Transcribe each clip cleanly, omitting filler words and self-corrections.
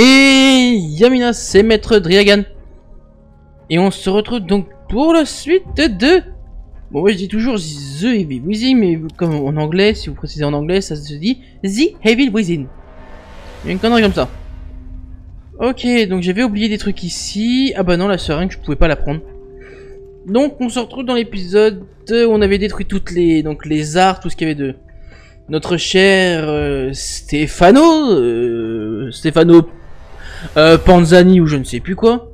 Et Yamina, c'est Maître Dryagan. Et on se retrouve donc pour la suite de... Bon, moi je dis toujours The Evil Within, mais comme en anglais, si vous précisez en anglais, ça se dit The Evil Within. Il y a une connerie comme ça. Ok, donc j'avais oublié des trucs ici. Ah bah non, la seringue, je pouvais pas la prendre. Donc on se retrouve dans l'épisode où on avait détruit toutes les... Donc les arts, tout ce qu'il y avait de... Notre cher Stefano Panzani ou je ne sais plus quoi.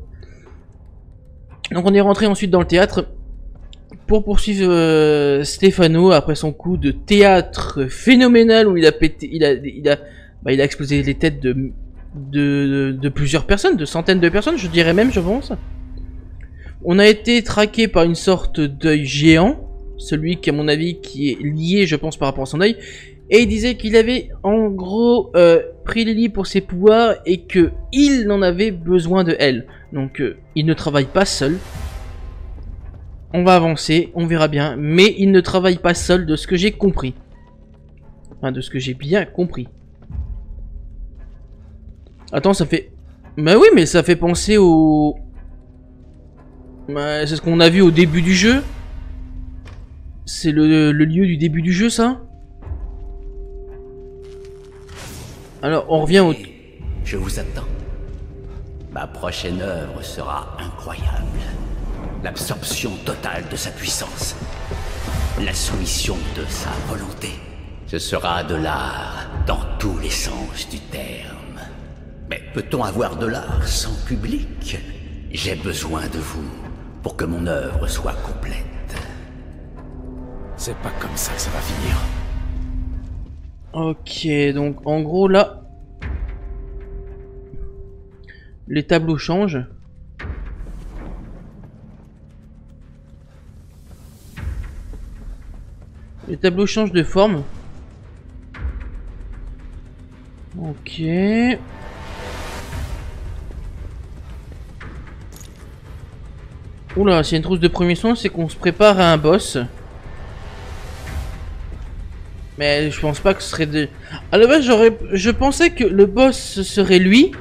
Donc on est rentré ensuite dans le théâtre pour poursuivre Stefano après son coup de théâtre phénoménal où il a explosé les têtes de plusieurs personnes, de centaines de personnes, je dirais même, je pense. On a été traqué par une sorte d'œil géant. Celui qui, à mon avis, qui est lié, je pense, par rapport à son œil. Et il disait qu'il avait, en gros, pris Lily pour ses pouvoirs et que il en avait besoin de elle. Donc, il ne travaille pas seul. On va avancer, on verra bien. Mais il ne travaille pas seul, de ce que j'ai compris. Enfin, de ce que j'ai bien compris. Attends, ça fait... Bah oui, mais ça fait penser au... Bah, c'est ce qu'on a vu au début du jeu. C'est le lieu du début du jeu, ça? Alors, on revient au... Je vous attends. Ma prochaine œuvre sera incroyable. L'absorption totale de sa puissance. La soumission de sa volonté. Ce sera de l'art dans tous les sens du terme. Mais peut-on avoir de l'art sans public? J'ai besoin de vous pour que mon œuvre soit complète. C'est pas comme ça que ça va finir. Ok, donc en gros là... Les tableaux changent. Les tableaux changent de forme. Ok... Oula, s'il y a une trousse de premier soin, c'est qu'on se prépare à un boss. Mais je pense pas que ce serait de... À la base, je pensais que le boss serait lui,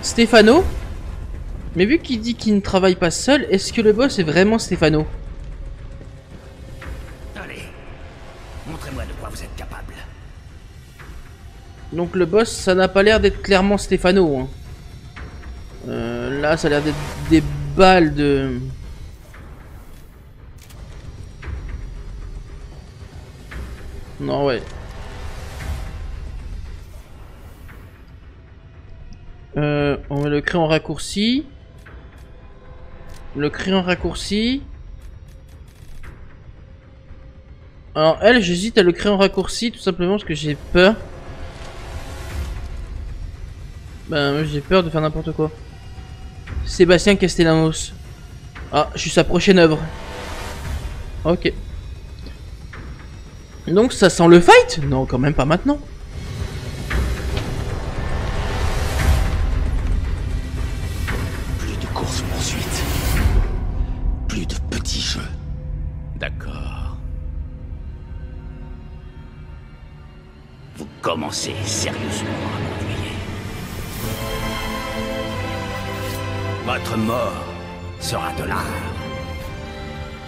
Stefano. Mais vu qu'il dit qu'il ne travaille pas seul, est-ce que le boss est vraiment Stefano? Allez, montrez-moi de quoi vous êtes capable. Donc le boss, ça n'a pas l'air d'être clairement Stefano. Hein. Là, ça a l'air d'être des balles de... Non, ouais. On met le crayon raccourci. Le crayon raccourci. Alors, elle, j'hésite à le crayon raccourci tout simplement parce que j'ai peur. Ben, j'ai peur de faire n'importe quoi. Sebastian Castellanos. Ah, je suis sa prochaine œuvre. Ok. Donc ça sent le fight? Non, quand même pas maintenant. Plus de course poursuite. Plus de petits jeux. D'accord. Vous commencez sérieusement à m'ennuyer. Votre mort sera de l'art.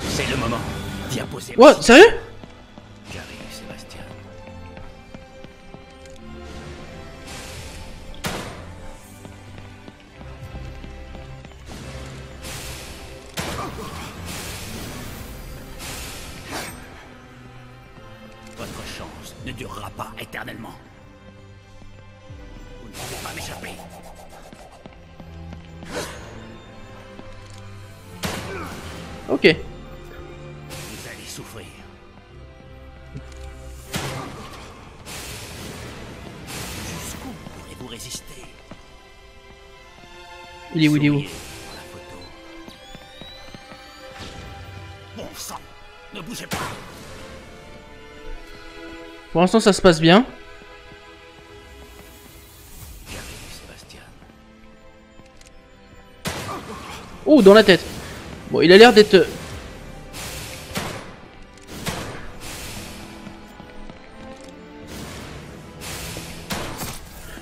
C'est le moment d'y imposer. What? Sérieux? Ok. Vous allez souffrir. Jusqu'où pourrez-vous résister? Il est où? Il est où? Bon sang, ne bougez pas. Pour l'instant, ça se passe bien. Oh, dans la tête. Bon, il a l'air d'être...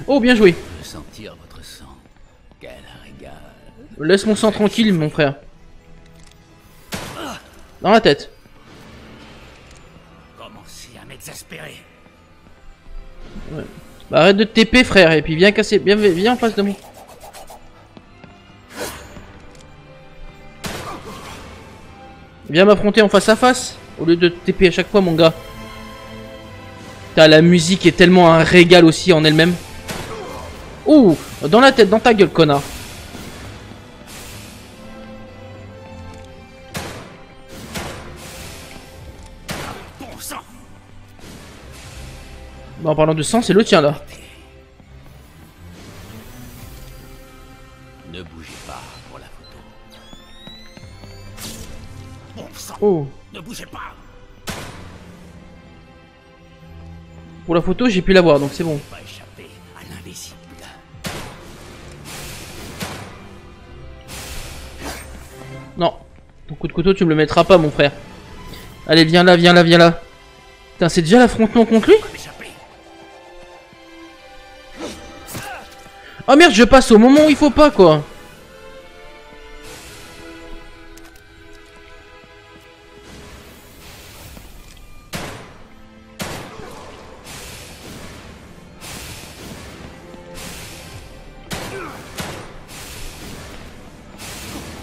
Oh, bien joué. Laisse mon sang tranquille, mon frère. Dans la tête. Commencez à m'exaspérer. Ouais. Bah, arrête de te TP, frère, et puis viens casser. Viens en face de moi. Viens m'affronter en face à face au lieu de te TP à chaque fois, mon gars. Putain, la musique est tellement un régal aussi en elle-même. Ouh, dans la tête, dans ta gueule, connard. En parlant de sang, c'est le tien là. Ne bougez pas pour la photo. Bon sang. Oh. Ne bougez pas. Pour la photo, j'ai pu la voir, donc c'est bon. Pas échapper à l'invisible. Non. Ton coup de couteau, tu me le mettras pas, mon frère. Allez, viens là, viens là, viens là. Putain, c'est déjà l'affrontement contre lui ? Oh merde, je passe au moment où il faut pas, quoi.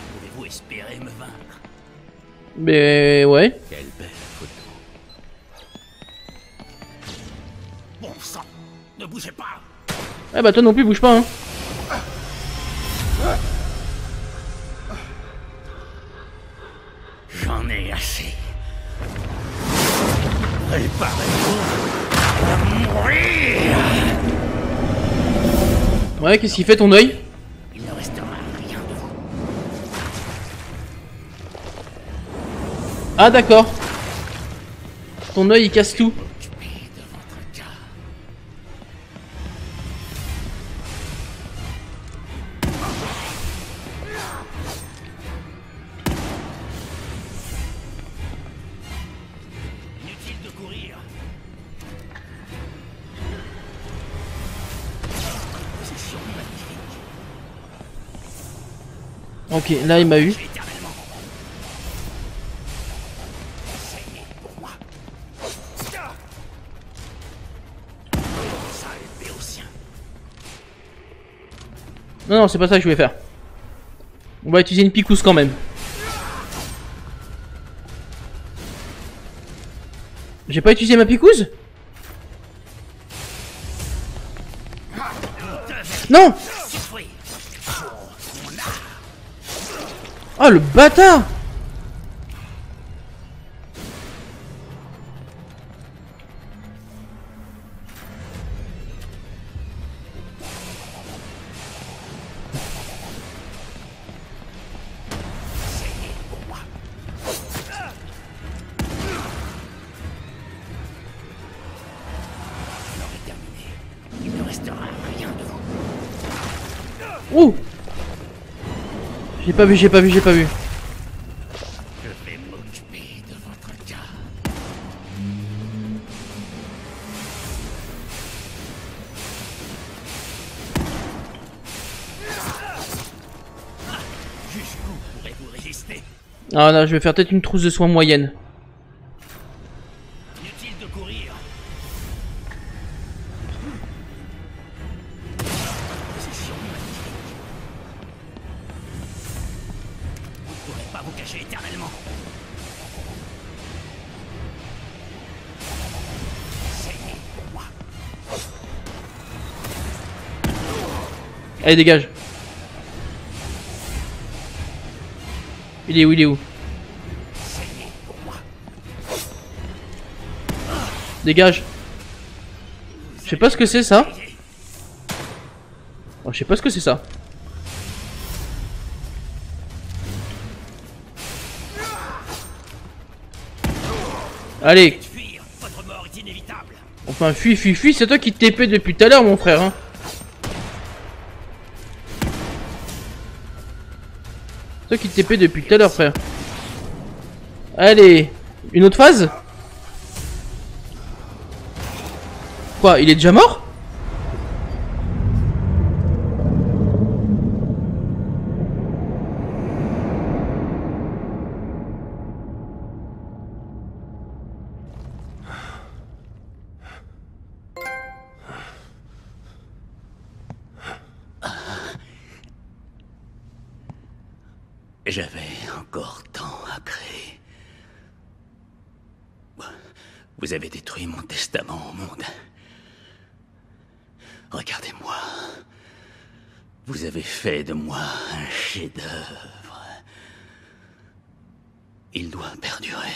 Pouvez-vous espérer me vaincre? Mais ouais. Quelle belle photo. Bon sang, ne bougez pas. Eh bah toi non plus bouge pas hein. J'en ai assez. Préparez-vous à mourir. Ouais, qu'est-ce qu'il fait ton œil? Il ne restera rien de vous. Ah d'accord. Ton œil il casse tout. Ok, là il m'a eu. Non, non, c'est pas ça que je voulais faire. On va utiliser une picouse quand même. J'ai pas utilisé ma picouse? Non! Oh le bâtard! J'ai pas vu, j'ai pas vu, j'ai pas vu. Je vais m'occuper de votre cas. Jusqu'où pourrez-vous résister? Ah non, je vais faire peut-être une trousse de soins moyenne. Inutile de courir. Allez dégage. Il est où? Il est où? Dégage. Je sais pas ce que c'est ça. Oh, je sais pas ce que c'est ça. Allez. Enfin fuis, fuis, fuis, c'est toi qui t'es TP depuis tout à l'heure mon frère hein. Toi qui TP depuis tout à l'heure frère. Allez. Une autre phase? Quoi? Il est déjà mort? J'avais encore tant à créer. Vous avez détruit mon testament au monde. Regardez-moi. Vous avez fait de moi un chef-d'œuvre. Il doit perdurer.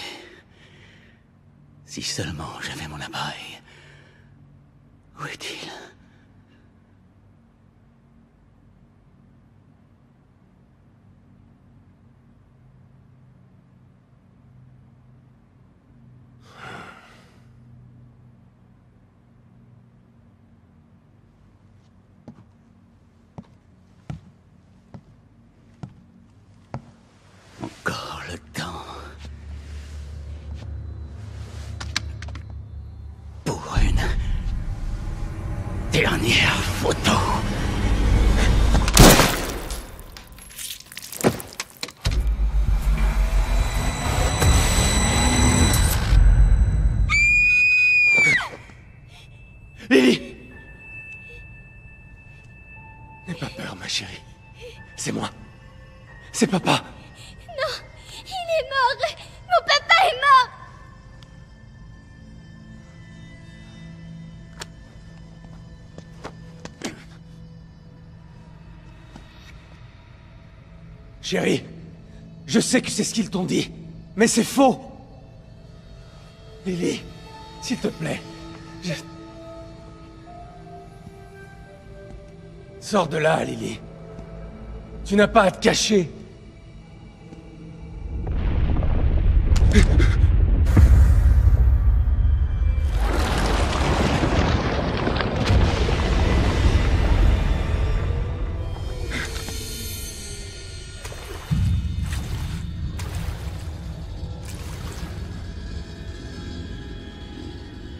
Si seulement j'avais mon appareil. Où est-il ? C'est papa. Non, il est mort. Mon papa est mort. Chérie, je sais que c'est ce qu'ils t'ont dit, mais c'est faux. Lily, s'il te plaît, sors de là, Lily. Tu n'as pas à te cacher.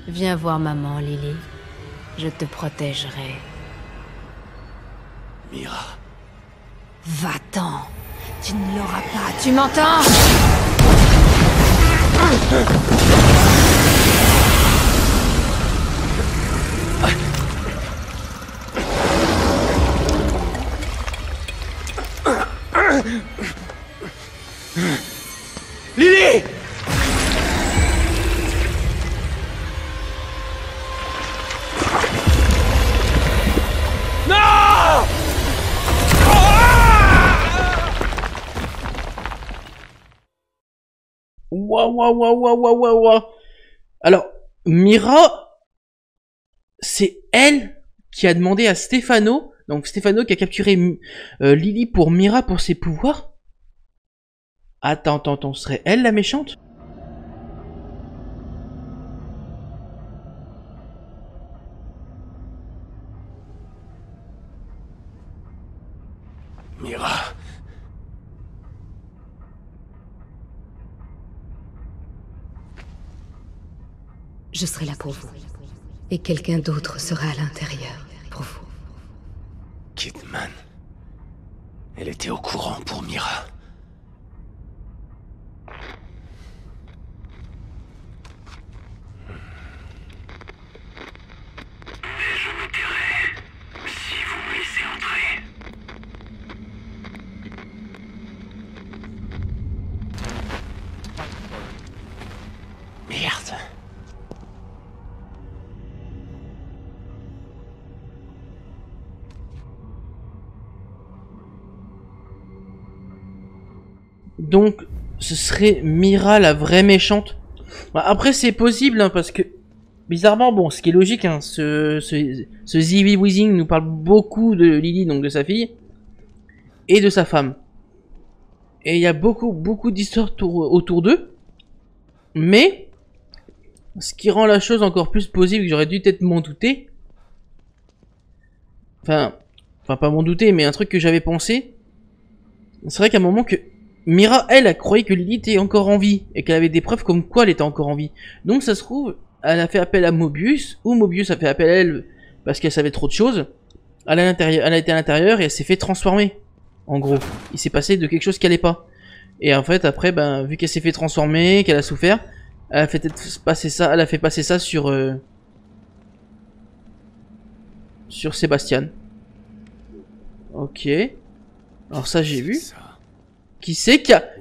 Viens voir maman, Lily. Je te protégerai. Mira. Va-t'en. Tu ne l'auras pas. Tu m'entends? Lily! Waouh. Alors, Mira, c'est elle qui a demandé à Stefano, donc Stefano qui a capturé Lily pour Mira pour ses pouvoirs. Attends, serait elle la méchante? Mira. Je serai là pour vous. Et quelqu'un d'autre sera à l'intérieur pour vous. Kidman. Elle était au courant pour Mira. Mais je me tairai si vous me laissez entrer. Merde. Donc, ce serait Mira la vraie méchante. Après, c'est possible, hein, parce que... Bizarrement, bon, ce qui est logique, hein, ce The Evil Within nous parle beaucoup de Lily, donc de sa fille, et de sa femme. Et il y a beaucoup d'histoires autour d'eux. Mais, ce qui rend la chose encore plus possible, que j'aurais dû peut-être m'en douter. Enfin, pas m'en douter, mais un truc que j'avais pensé. C'est vrai qu'à un moment que... Mira, elle croyait que Lily était encore en vie, et qu'elle avait des preuves comme quoi elle était encore en vie. Donc ça se trouve, elle a fait appel à Mobius, ou Mobius a fait appel à elle parce qu'elle savait trop de choses. Elle a été à l'intérieur et elle s'est fait transformer, en gros. Il s'est passé de quelque chose qu'elle n'est pas. Et en fait, après, ben, vu qu'elle s'est fait transformer, qu'elle a souffert, elle a fait passer ça, sur... sur Sebastian. Ok. Alors ça, j'ai vu. Qui c'est qui a...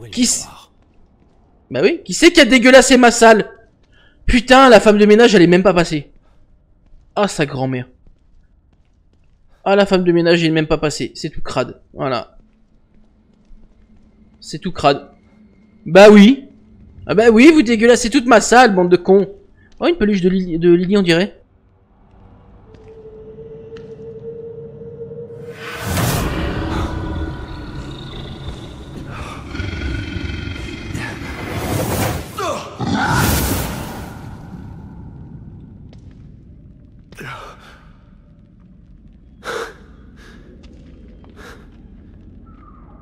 Bah oui, qui c'est qui a dégueulassé ma salle? Putain, la femme de ménage, elle est même pas passée. Ah, sa grand-mère. Ah, la femme de ménage, elle est même pas passée. C'est tout crade. Voilà. C'est tout crade. Bah oui. Ah bah oui, vous dégueulassez toute ma salle, bande de cons. Oh, une peluche de Lily, on dirait.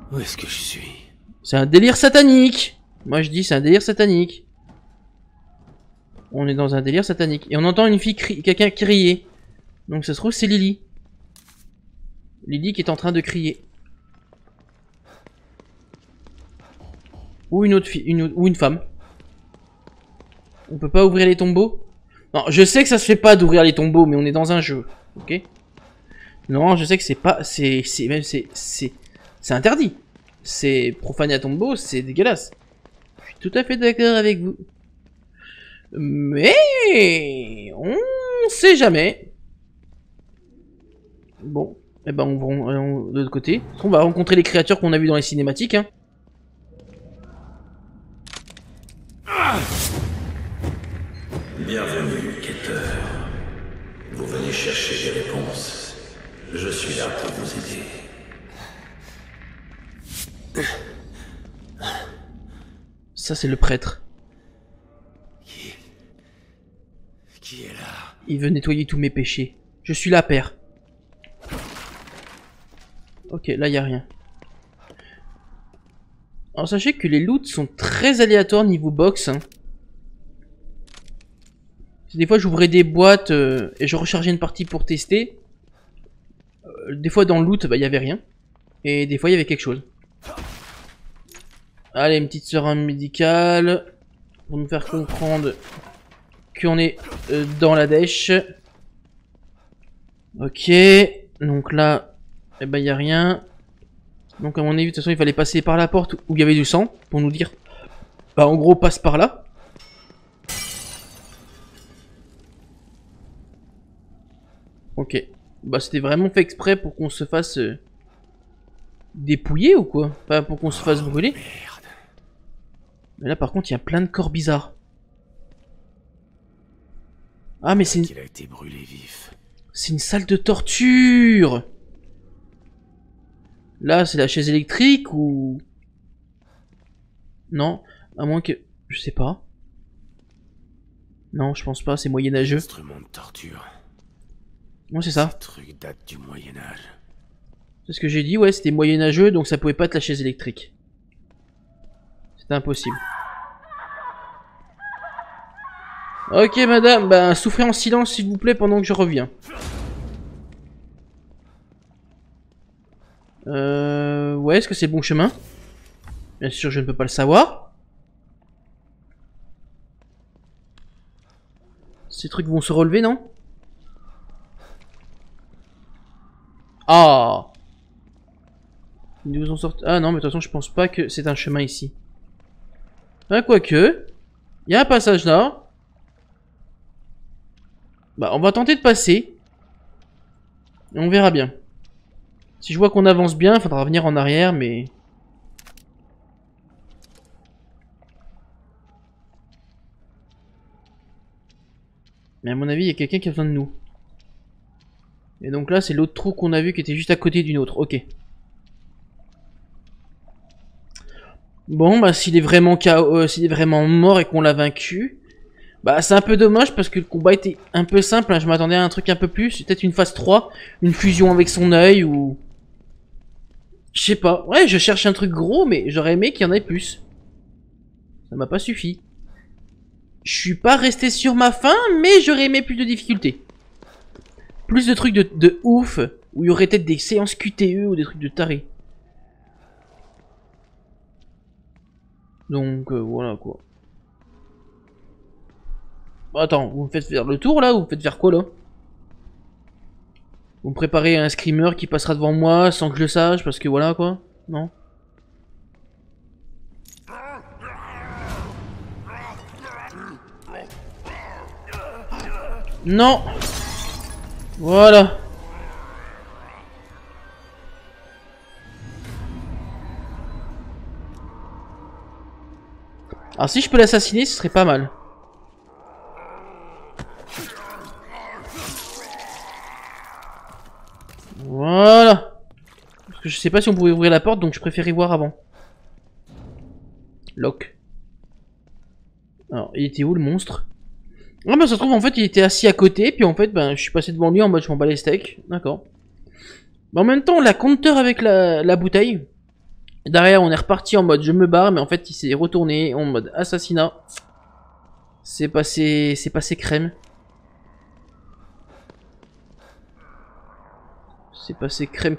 Où est-ce que je suis? C'est un délire satanique. Moi je dis c'est un délire satanique. On est dans un délire satanique. Et on entend une fille quelqu'un crier. Donc ça se trouve c'est Lily. Lily qui est en train de crier. Ou une autre fille, ou une femme. On peut pas ouvrir les tombeaux? Non, je sais que ça se fait pas d'ouvrir les tombeaux, mais on est dans un jeu. Ok? Non, je sais que c'est pas. C'est interdit. C'est profaner un tombeau, c'est dégueulasse. Je suis tout à fait d'accord avec vous. Mais on sait jamais. Bon, et eh ben on va de l'autre côté. On va rencontrer les créatures qu'on a vues dans les cinématiques. Hein. Bienvenue, quêteur. Vous venez chercher des réponses. Je suis là pour vous aider. Ça c'est le prêtre. Qui est là? Il veut nettoyer tous mes péchés. Je suis là, père. Ok, là y a rien. Alors sachez que les loots sont très aléatoires niveau box. Hein. Des fois j'ouvrais des boîtes et je rechargeais une partie pour tester. Des fois dans le loot, bah il y avait rien. Et des fois il y avait quelque chose. Allez, une petite seringue médicale pour nous faire comprendre qu'on est dans la dèche. Ok, donc là, eh ben, y a rien. Donc à mon avis, de toute façon, il fallait passer par la porte où il y avait du sang pour nous dire, bah en gros, passe par là. Ok, bah c'était vraiment fait exprès pour qu'on se fasse dépouiller ou quoi? Enfin, pour qu'on se fasse brûler. Mais là par contre il y a plein de corps bizarres. Ah mais c'est une... Il a été brûlé vif. C'est une salle de torture. Là c'est la chaise électrique ou... Non, à moins que... Je sais pas. Non je pense pas, c'est moyenâgeux. Instrument de torture. Ouais c'est ça. Ce truc date du Moyen-Âge. C'est ce que j'ai dit, ouais c'était moyenâgeux donc ça pouvait pas être la chaise électrique. C'est impossible. Ok madame, ben souffrez en silence s'il vous plaît pendant que je reviens. Ouais, est-ce que c'est le bon chemin? Bien sûr, je ne peux pas le savoir. Ces trucs vont se relever, non? Ah! Ils nous ont sorti... Ah non, mais de toute façon, je pense pas que c'est un chemin ici. Ah, quoique, il y a un passage là. Bah, on va tenter de passer. Et on verra bien. Si je vois qu'on avance bien, il faudra revenir en arrière, mais... Mais à mon avis, il y a quelqu'un qui a besoin de nous. Et donc là, c'est l'autre trou qu'on a vu qui était juste à côté d'une autre. Ok. Bon bah s'il est vraiment mort et qu'on l'a vaincu, bah c'est un peu dommage parce que le combat était un peu simple, hein. Je m'attendais à un truc un peu plus, peut-être une phase 3, une fusion avec son œil ou... Je sais pas, ouais je cherche un truc gros mais j'aurais aimé qu'il y en ait plus. Ça m'a pas suffi. Je suis pas resté sur ma faim mais j'aurais aimé plus de difficultés. Plus de trucs de ouf, où il y aurait peut-être des séances QTE ou des trucs de taré. Donc voilà quoi. Attends, vous me faites faire le tour là ou vous me faites faire quoi là? Vous me préparez un screamer qui passera devant moi sans que je le sache parce que voilà quoi. Non. Non. Voilà. Alors si je peux l'assassiner, ce serait pas mal. Voilà. Parce que je sais pas si on pouvait ouvrir la porte, donc je préférais voir avant. Lock. Alors, il était où le monstre? Ah ben ça se trouve en fait il était assis à côté, puis en fait ben je suis passé devant lui en mode je m'en bats les steaks, d'accord. En même temps la compteur avec la bouteille, derrière on est reparti en mode je me barre, mais en fait il s'est retourné en mode assassinat. C'est passé crème. C'est passé crème.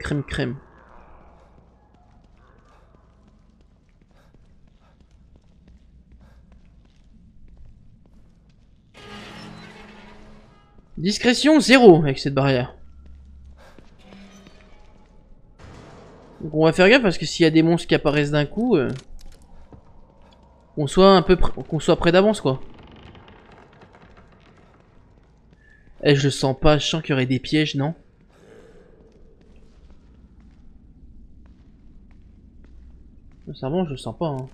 Discrétion 0 avec cette barrière. Donc on va faire gaffe parce que s'il y a des monstres qui apparaissent d'un coup, qu'on soit près d'avance quoi. Eh je le sens pas, je sens qu'il y aurait des pièges, non? Sincèrement je le sens pas hein.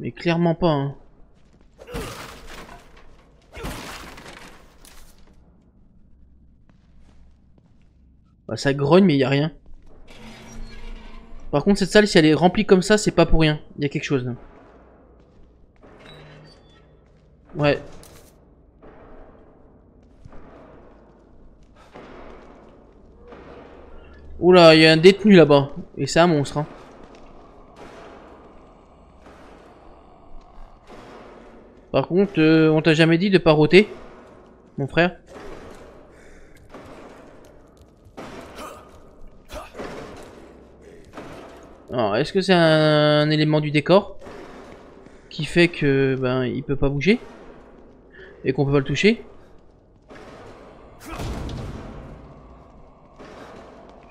Mais clairement pas hein. Bah ça grogne mais il n'y a rien. Par contre cette salle si elle est remplie comme ça c'est pas pour rien. Il y a quelque chose là. Ouais. Oula il y a un détenu là-bas. Et c'est un monstre hein. Par contre on t'a jamais dit de pas roter, mon frère? Alors, est-ce que c'est un élément du décor qui fait que ben il peut pas bouger et qu'on peut pas le toucher?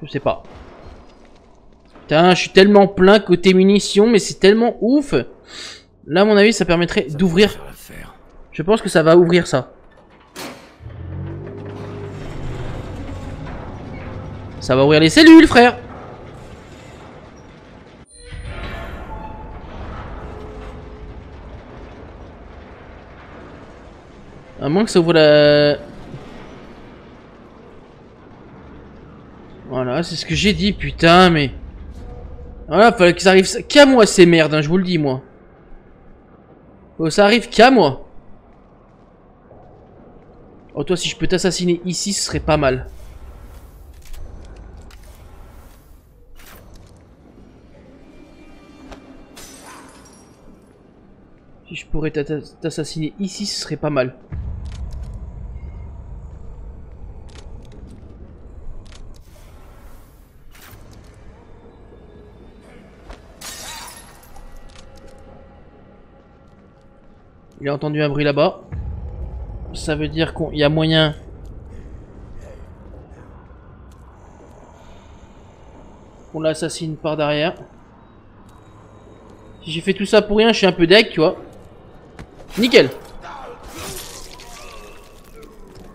Je sais pas. Putain, je suis tellement plein côté munitions, mais c'est tellement ouf. Là, à mon avis, ça permettrait d'ouvrir. Je pense que ça va ouvrir ça. Ça va ouvrir les cellules, frère. À moins que ça ouvre la... Voilà, c'est ce que j'ai dit, putain, mais... Voilà, fallait que ça arrive qu'à moi, ces merdes, hein, je vous le dis, moi. Faut que ça arrive qu'à moi. Oh, toi, si je peux t'assassiner ici, ce serait pas mal. Si je pourrais t'assassiner ici, ce serait pas mal. Il a entendu un bruit là-bas. Ça veut dire qu'il y a moyen. On l'assassine par derrière. Si j'ai fait tout ça pour rien, je suis un peu deg, tu vois. Nickel.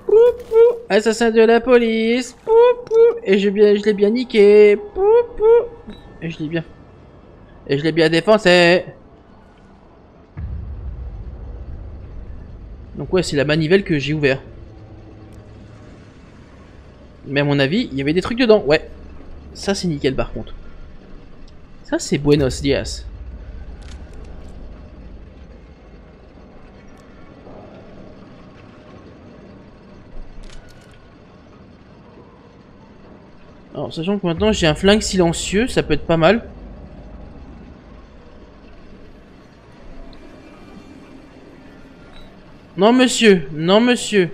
Poupou. Assassin de la police. Poupou. Et je l'ai bien niqué. Poupou. Et je l'ai bien défoncé. Donc ouais, c'est la manivelle que j'ai ouvert. Mais à mon avis, il y avait des trucs dedans. Ouais. Ça c'est nickel par contre. Ça c'est Buenos Dias. Alors, sachant que maintenant j'ai un flingue silencieux, ça peut être pas mal. Non monsieur, non monsieur,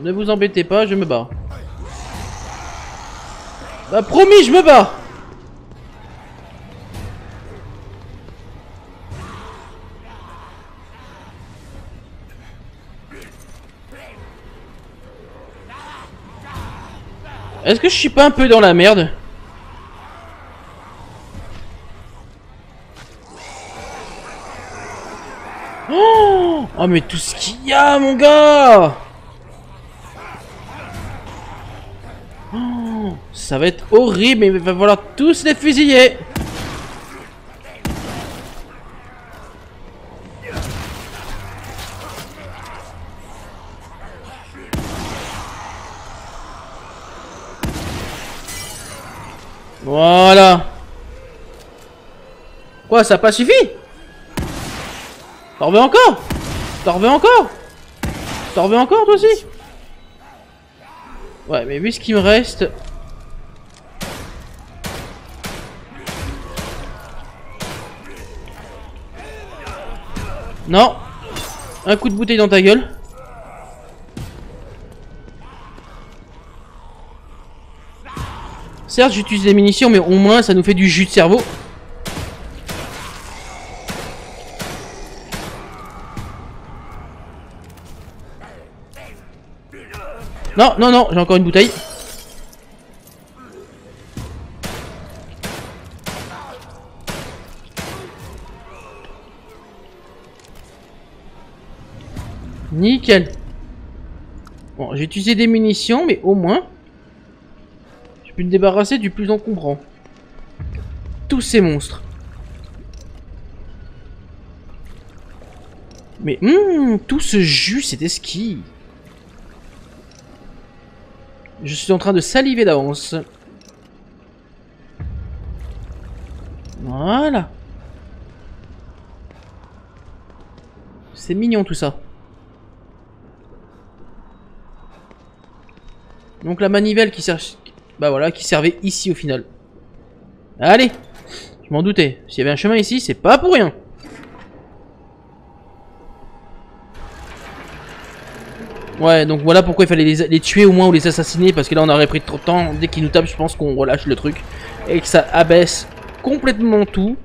ne vous embêtez pas, je me barre. Bah promis, je me barre. Est-ce que je suis pas un peu dans la merde? Oh! Oh mais tout ce qu'il y a mon gars, oh, ça va être horrible, mais il va falloir tous les fusiller. Voilà. Quoi, ça n'a pas suffi? T'en veux encore? T'en veux encore? T'en veux encore toi aussi? Ouais, mais vu ce qui me reste... Non. Un coup de bouteille dans ta gueule. Certes, j'utilise des munitions, mais au moins ça nous fait du jus de cerveau. Non, non, non, j'ai encore une bouteille. Nickel. Bon, j'ai utilisé des munitions, mais au moins... Je peux me débarrasser du plus encombrant. Tous ces monstres. Mais tout ce jus, c'était ce qui... Je suis en train de saliver d'avance. Voilà. C'est mignon tout ça. Donc la manivelle qui sert... Bah voilà, qui servait ici au final. Allez, je m'en doutais. S'il y avait un chemin ici, c'est pas pour rien. Ouais, donc voilà pourquoi il fallait les tuer au moins, ou les assassiner. Parce que là, on aurait pris trop de temps. Dès qu'ils nous tapent, je pense qu'on relâche le truc. Et que ça abaisse complètement tout.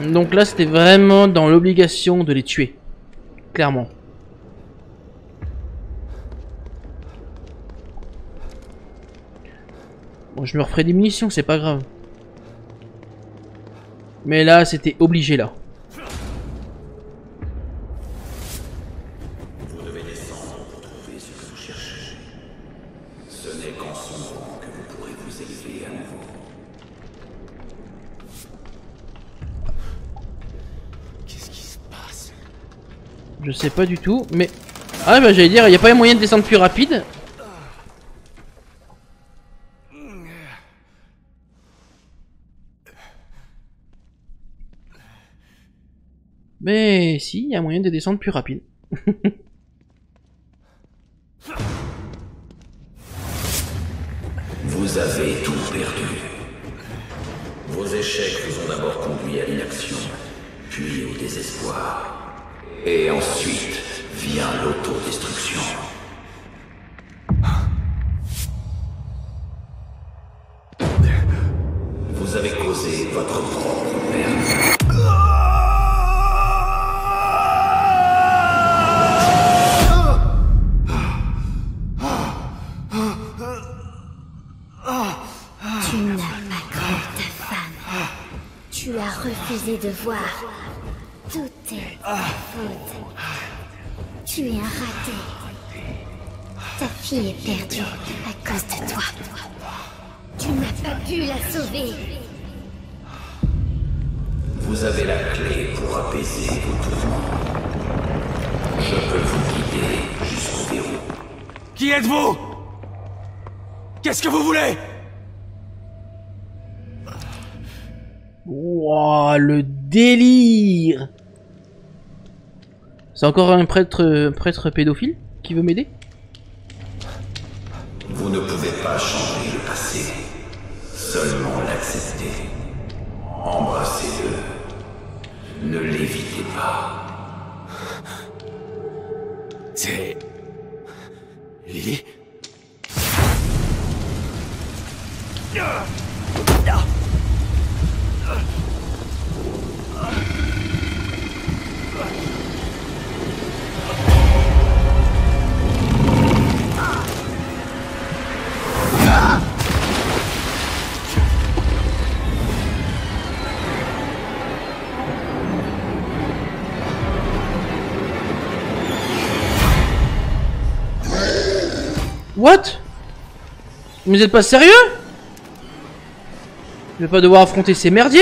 Donc là, c'était vraiment dans l'obligation de les tuer. Clairement. Bon, je me referai des munitions, c'est pas grave. Mais là, c'était obligé, là. Vous devez descendre pour trouver ce que vous cherchez. Ce n'est qu'en sombrant que vous pourrez vous élever à nouveau. Qu'est-ce qui se passe? Je sais pas du tout, mais... Ah bah j'allais dire, il n'y a pas moyen de descendre plus rapide. Mais si, il y a moyen de descendre plus rapide. Vous avez tout perdu. Vos échecs vous ont d'abord conduit à l'inaction, puis au désespoir. Et ensuite vient l'autodestruction. Vous avez causé votre propre perte. De voir, tout est faute. Tu es un raté. Ta fille est perdue à cause de toi. Tu n'as pas pu la sauver. Vous avez la clé pour apaiser vos tourments. Je peux vous guider jusqu'au verrou. Qui êtes-vous? Qu'est-ce que vous voulez? Wouah, le délire! C'est encore un prêtre pédophile qui veut m'aider? Vous ne pouvez pas changer le passé, seulement l'accepter. Embrassez-le, ne l'évitez pas. C'est... Lily? What? Mais vous êtes pas sérieux? Je vais pas devoir affronter ces merdiers?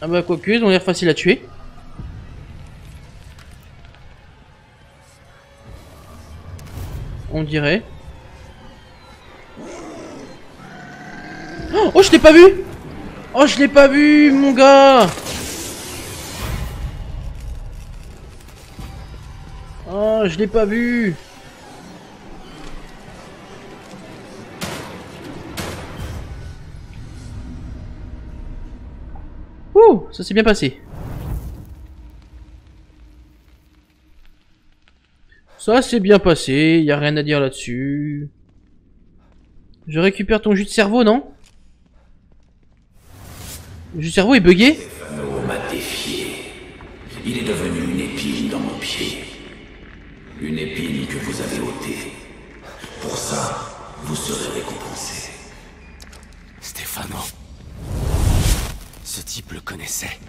Ah bah quoique, ils ont l'air faciles à tuer. On dirait. Oh, je l'ai pas vu. Oh, je l'ai pas vu, mon gars. Oh, je l'ai pas vu. Ouh, ça s'est bien passé. Ça s'est bien passé, y a rien à dire là-dessus. Je récupère ton jus de cerveau, non? Le jus de cerveau est bugué? Stefano m'a défié. Il est devenu une épine dans mon pied. Une épine que vous avez ôtée. Pour ça, vous serez récompensé. Stefano. Ce type le connaissait.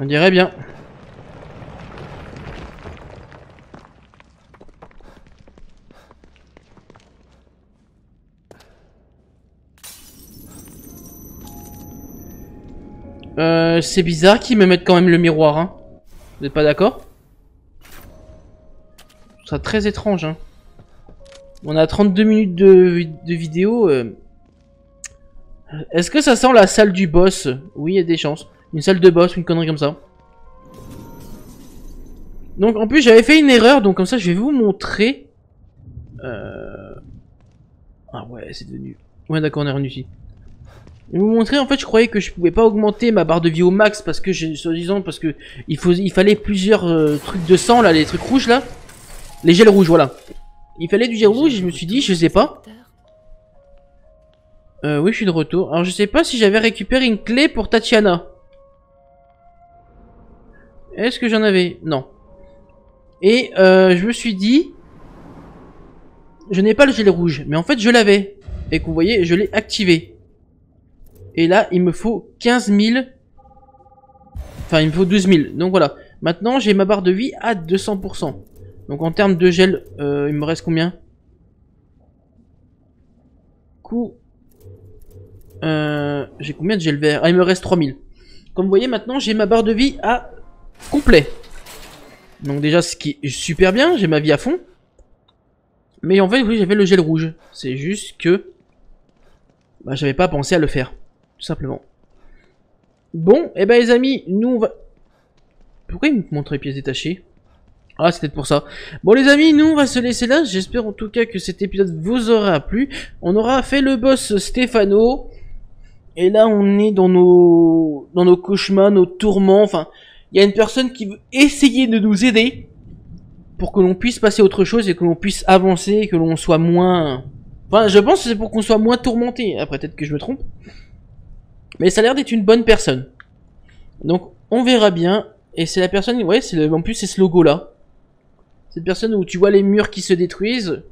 On dirait bien. C'est bizarre qu'ils me mettent quand même le miroir, hein. Vous n'êtes pas d'accord? Je trouve ça très étrange, hein. On a 32 minutes de vidéo. Est-ce que ça sent la salle du boss? Oui, il y a des chances. Une salle de boss, une connerie comme ça. Donc en plus j'avais fait une erreur, donc comme ça je vais vous montrer. Ah ouais, c'est devenu... Ouais d'accord, on est revenu ici. Je vais vous montrer, en fait je croyais que je pouvais pas augmenter ma barre de vie au max parce que, soi-disant, parce que il fallait plusieurs trucs de sang là, les trucs rouges là. Les gels rouges, voilà. Il fallait du gel rouge et je me suis dit, je sais pas. Oui, je suis de retour. Alors, je sais pas si j'avais récupéré une clé pour Tatiana. Est-ce que j'en avais? Non. Et je me suis dit... Je n'ai pas le gilet rouge. Mais en fait, je l'avais. Et que vous voyez, je l'ai activé. Et là, il me faut 15 000... Enfin, il me faut 12 000. Donc voilà. Maintenant, j'ai ma barre de vie à 200%. Donc en termes de gel, il me reste combien? Coup... j'ai combien de gel vert? Ah, il me reste 3000. Comme vous voyez, maintenant j'ai ma barre de vie à complet. Donc déjà, ce qui est super bien, j'ai ma vie à fond. Mais en fait, oui, j'avais le gel rouge. C'est juste que bah, j'avais pas pensé à le faire, tout simplement. Bon, et ben les amis, nous on va... Pourquoi il me montre les pièces détachées? Ah, c'est peut-être pour ça. Bon les amis, nous on va se laisser là. J'espère en tout cas que cet épisode vous aura plu. On aura fait le boss Stefano. Et là, on est dans nos cauchemars, nos tourments. Enfin, il y a une personne qui veut essayer de nous aider pour que l'on puisse passer à autre chose et que l'on puisse avancer, et que l'on soit moins... Enfin, je pense que c'est pour qu'on soit moins tourmenté. Après, peut-être que je me trompe. Mais ça a l'air d'être une bonne personne. Donc, on verra bien. Et c'est la personne... Ouais, en plus, c'est ce logo-là. Cette personne où tu vois les murs qui se détruisent...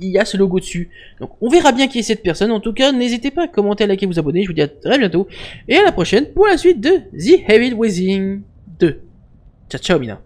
Il y a ce logo dessus. Donc on verra bien qui est cette personne. En tout cas, n'hésitez pas à commenter, à liker, à vous abonner. Je vous dis à très bientôt. Et à la prochaine pour la suite de The Evil Within 2. Ciao, ciao, Mina.